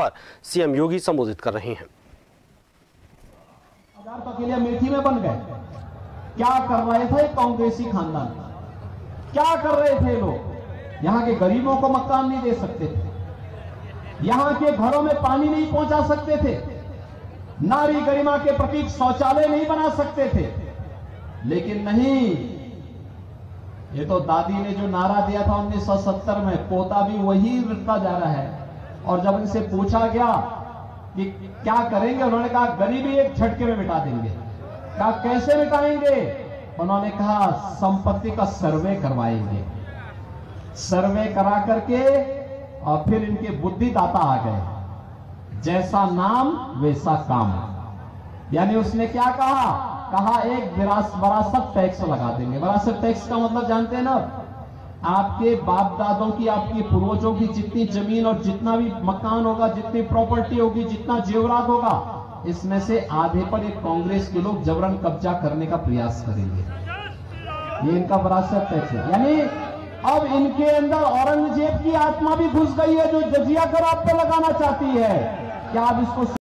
पर सीएम योगी संबोधित कर रहे हैं। मेथी में बन गए, क्या कर रहे थे कांग्रेसी खानदान, क्या कर रहे थे लोग। यहाँ के गरीबों को मकान नहीं दे सकते थे, यहाँ के घरों में पानी नहीं पहुंचा सकते थे, नारी गरिमा के प्रतीक शौचालय नहीं बना सकते थे। लेकिन नहीं, ये तो दादी ने जो नारा दिया था 1970 में, पोता भी वही रटता जा रहा है। और जब इनसे पूछा गया कि क्या करेंगे, उन्होंने कहा गरीबी एक झटके में मिटा देंगे। कहा कैसे मिटाएंगे, उन्होंने कहा संपत्ति का सर्वे करवाएंगे। सर्वे करा करके और फिर इनके बुद्धिदाता आ गए, जैसा नाम वैसा काम। यानी उसने क्या कहा, कहा एक विरासत टैक्स लगा देंगे। विरासत टैक्स का मतलब जानते हैं ना, आपके बाप दादों की, आपके पूर्वजों की जितनी जमीन और जितना भी मकान होगा, जितनी प्रॉपर्टी होगी, जितना जेवरात होगा, इसमें से आधे पर एक कांग्रेस के लोग जबरन कब्जा करने का प्रयास करेंगे। ये इनका विरासत टैक्स है। यानी अब इनके अंदर औरंगजेब की आत्मा भी घुस गई है, जो जजिया कर आप पे लगाना चाहती है। क्या आप इसको